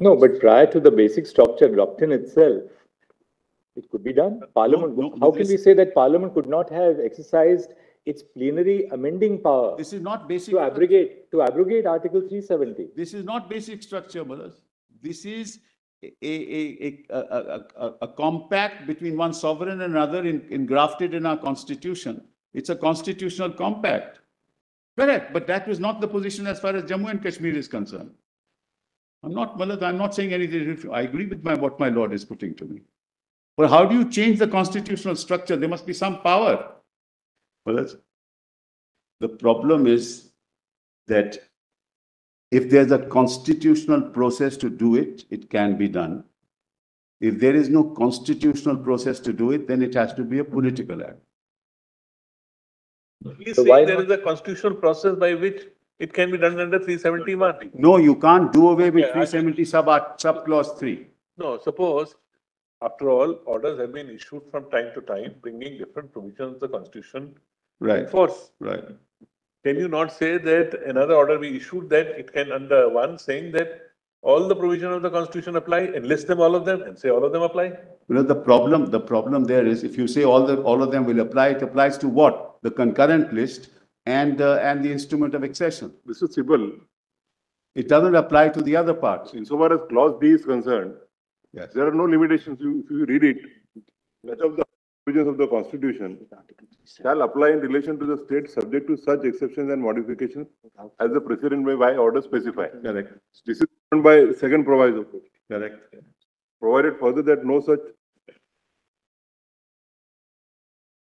No, but prior to the basic structure, doctrine itself, it could be done. Parliament. No, how can we say that Parliament could not have exercised its plenary amending power? This is not basic. To abrogate Article 370. This is not basic structure, Malaz. This is a compact between one sovereign and another, engrafted in our constitution. It's a constitutional compact. Correct, but that was not the position as far as Jammu and Kashmir is concerned. I'm not saying anything. I agree with what my Lord is putting to me. But how do you change the constitutional structure? There must be some power. Well, the problem is that if there's a constitutional process to do it, it can be done. If there is no constitutional process to do it, then it has to be a political act. Please so say there is a constitutional process by which it can be done under 371. No, you can't do away with 370 sub-clause 3. No, suppose, after all, orders have been issued from time to time, bringing different provisions of the Constitution in force. Right. Can you not say that another order be issued that it can, under one, saying that all the provisions of the Constitution apply, and list them all of them, and say all of them apply? You know, the problem there is, if you say all of them will apply, it applies to what? The concurrent list and the instrument of accession. Mr. Sibal, it doesn't apply to the other parts. Insofar as clause B is concerned, yes, there are no limitations. If you read it, much of the provisions of the Constitution shall apply in relation to the state, subject to such exceptions and modifications as the precedent by order specify. Correct. This is done by second proviso. Correct. Provided further that no such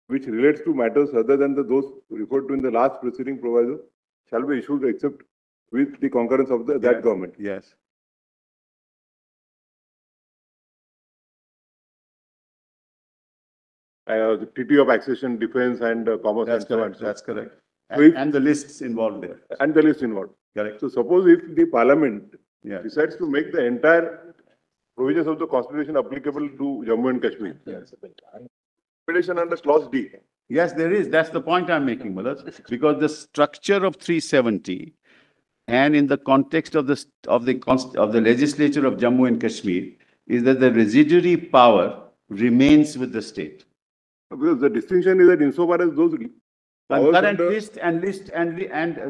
which relates to matters other than those referred to in the last preceding proviso shall be issued except with the concurrence of that government. Yes. The treaty of accession, defense, and commerce. That's and correct. So that's correct. And, so if, and the lists involved there. And the lists involved. Correct. So suppose if the Parliament decides to make the entire provisions of the Constitution applicable to Jammu and Kashmir. Yes. Under clause D. Yes, there is. That's the point I'm making, Malaz. Because the structure of 370, and in the context of the legislature of Jammu and Kashmir, is that the residuary power remains with the state. Because the distinction is that insofar as those concurrent list and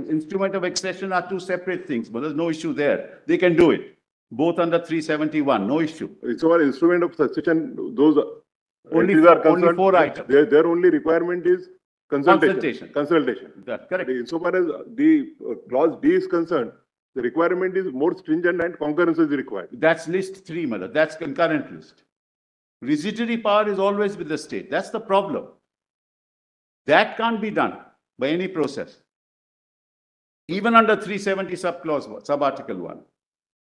instrument of accession are two separate things, but there's no issue there. They can do it both under 371, no issue. Insofar as instrument of succession, those only four items. Their only requirement is consultation. That's correct. Insofar as the clause D is concerned, the requirement is more stringent and concurrence is required. That's list 3, Mother. That's concurrent list. Residuary power is always with the state. That's the problem. That can't be done by any process, even under 370 sub-article 1.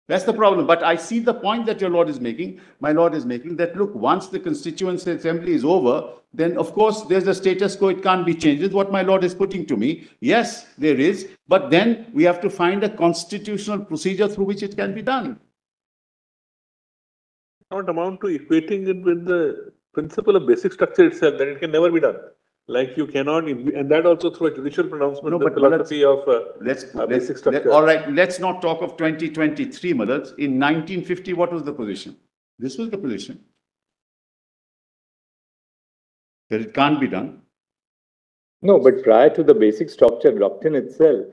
That's the problem. But I see the point that your Lord is making, my Lord is making, that look, once the Constituency Assembly is over, then of course there's a status quo, it can't be changed. It's what my Lord is putting to me. Yes, there is, but then we have to find a constitutional procedure through which it can be done. Not amount to equating it with the principle of basic structure itself, that it can never be done. Like you cannot, and that also through a judicial pronouncement. No, but philosophy of basic structure. All right, let's not talk of 2023, Malaz. In 1950, what was the position? This was the position. That it can't be done. No, but prior to the basic structure doctrine itself,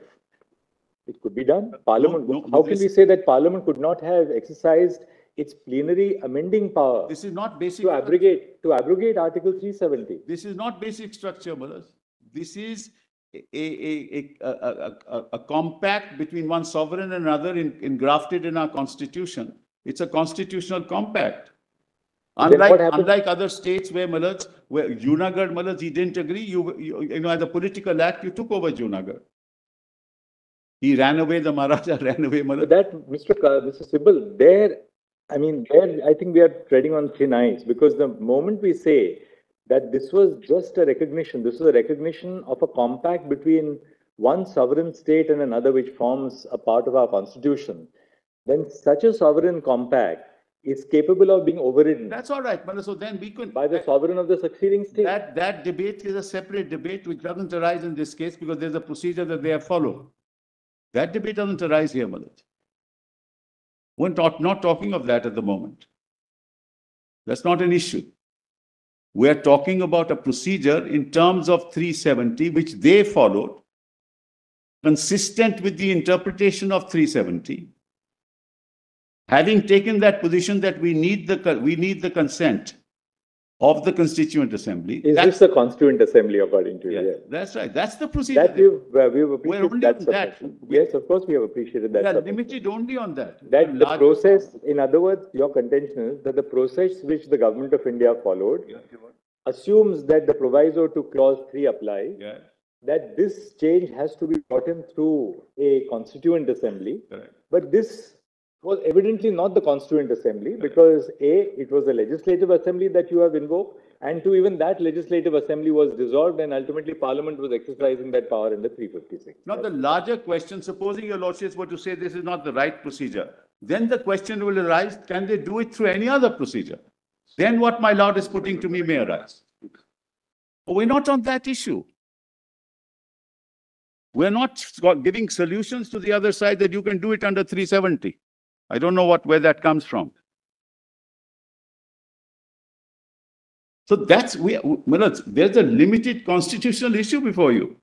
it could be done. Parliament. No, how can we say that Parliament could not have exercised its plenary amending power? This is not basic. To abrogate Article 370. This is not basic structure, Malaz. This is a compact between one sovereign and another, engrafted in our constitution. It's a constitutional compact. Unlike other states where Malaz, where Junagadh, Malaz, he didn't agree. You know, as a political act, you took over Junagadh. He ran away. The Maharaja ran away, Malaz. That, Mr. Sibal, there. I mean, there, I think we are treading on thin ice, because the moment we say that this was just a recognition, this was a recognition of a compact between one sovereign state and another which forms a part of our constitution, then such a sovereign compact is capable of being overridden. That's all right, Mala. So then we could... By the sovereign of the succeeding state. That debate is a separate debate which doesn't arise in this case, because there's a procedure that they have followed. That debate doesn't arise here, Mala. We're not talking of that at the moment. That's not an issue. We're talking about a procedure in terms of 370, which they followed, consistent with the interpretation of 370. Having taken that position that we need the consent of the Constituent Assembly. Is this the Constituent Assembly according to you? Yes, that's right. That's the procedure. That we've appreciated that. Yes, of course we have appreciated that. We are limited only on that. That the process, in other words, your contention is that the process which the Government of India followed assumes that the proviso to Clause 3 applies, that this change has to be brought in through a Constituent Assembly. Correct. But this was evidently not the Constituent Assembly, because A, it was a legislative assembly that you have invoked, and two, even that legislative assembly was dissolved and ultimately Parliament was exercising that power in the 356. Now the larger question, supposing your lordships were to say this is not the right procedure, then the question will arise, can they do it through any other procedure? Then what my lord is putting to me may arise. But we're not on that issue. We're not giving solutions to the other side that you can do it under 370. I don't know where that comes from. So that's, there's a limited constitutional issue before you,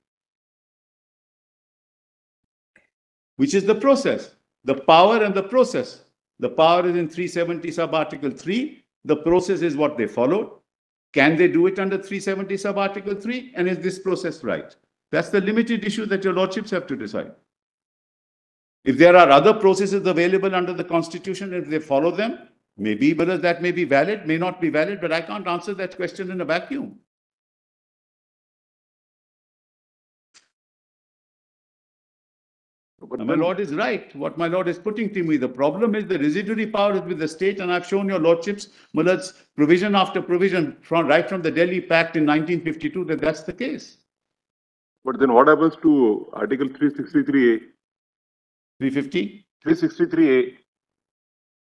which is the process, the power and the process. The power is in 370 sub article 3. The process is what they followed. Can they do it under 370 sub article 3? And is this process right? That's the limited issue that your lordships have to decide. If there are other processes available under the Constitution, if they follow them, maybe whether that may be valid, may not be valid, but I can't answer that question in a vacuum. But my lord is right, what my lord is putting to me. The problem is the residuary power is with the state, and I've shown your lordships, Malaz, provision after provision, right from the Delhi Pact in 1952, that that's the case. But then what happens to Article 363A? 350? 363A.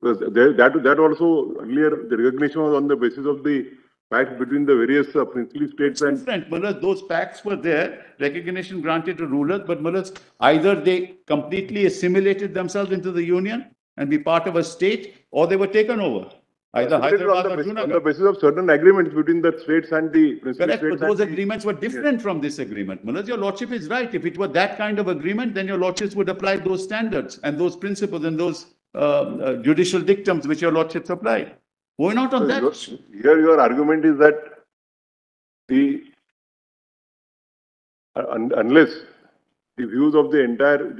That also earlier the recognition was on the basis of the pact between the various princely states and. Different, Malaz, those pacts were there, recognition granted to rulers, but Malaz, either they completely assimilated themselves into the union and be part of a state, or they were taken over. Either Hyderabad or Junagadh. On the basis of certain agreements between the states and the princely states. Correct, but those agreements were different from this agreement. Malaz, your lordship is right. If it were that kind of agreement, then your lordships would apply those standards and those principles and those judicial dictums which your lordships applied. We're not on that. Here your argument is that the unless the views of the entire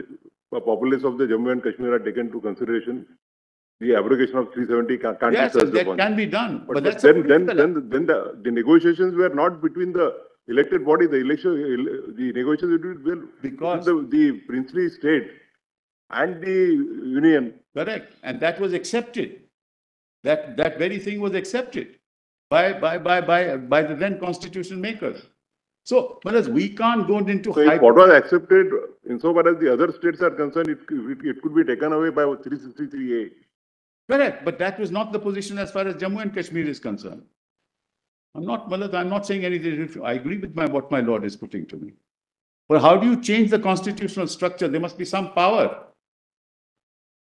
populace of the Jammu and Kashmir are taken into consideration, the abrogation of 370 can't be served upon. Yes, that can be done. But that's then the negotiations were not between the elected body, the negotiations were because the princely state and the union. Correct. And that was accepted. That very thing was accepted by the then constitution makers. So, Malaz, we can't go into what was accepted, insofar as the other states are concerned, it could be taken away by 363A. Correct, but that was not the position as far as Jammu and Kashmir is concerned. I'm not saying anything. I agree with what my lord is putting to me. But how do you change the constitutional structure? There must be some power.